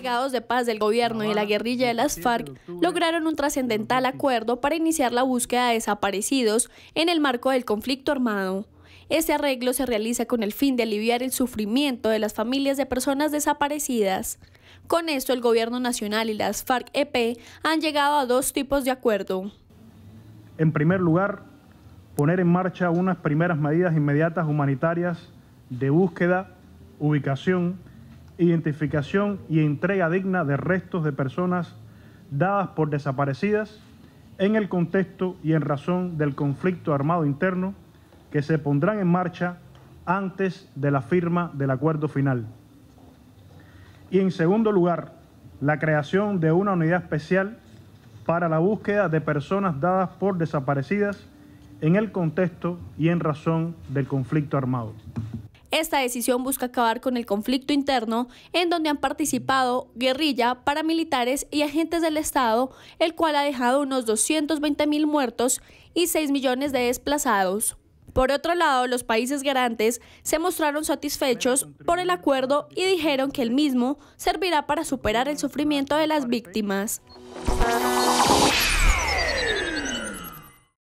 encargados de paz del gobierno y la guerrilla de las FARC lograron un trascendental acuerdo para iniciar la búsqueda de desaparecidos en el marco del conflicto armado. Este arreglo se realiza con el fin de aliviar el sufrimiento de las familias de personas desaparecidas. Con esto, el Gobierno Nacional y las FARC-EP han llegado a dos tipos de acuerdo. En primer lugar, poner en marcha unas primeras medidas inmediatas humanitarias de búsqueda, ubicación, identificación y entrega digna de restos de personas dadas por desaparecidas en el contexto y en razón del conflicto armado interno que se pondrán en marcha antes de la firma del acuerdo final. Y en segundo lugar, la creación de una unidad especial para la búsqueda de personas dadas por desaparecidas en el contexto y en razón del conflicto armado. Esta decisión busca acabar con el conflicto interno en donde han participado guerrilla, paramilitares y agentes del Estado, el cual ha dejado unos 220.000 muertos y 6 millones de desplazados. Por otro lado, los países garantes se mostraron satisfechos por el acuerdo y dijeron que el mismo servirá para superar el sufrimiento de las víctimas.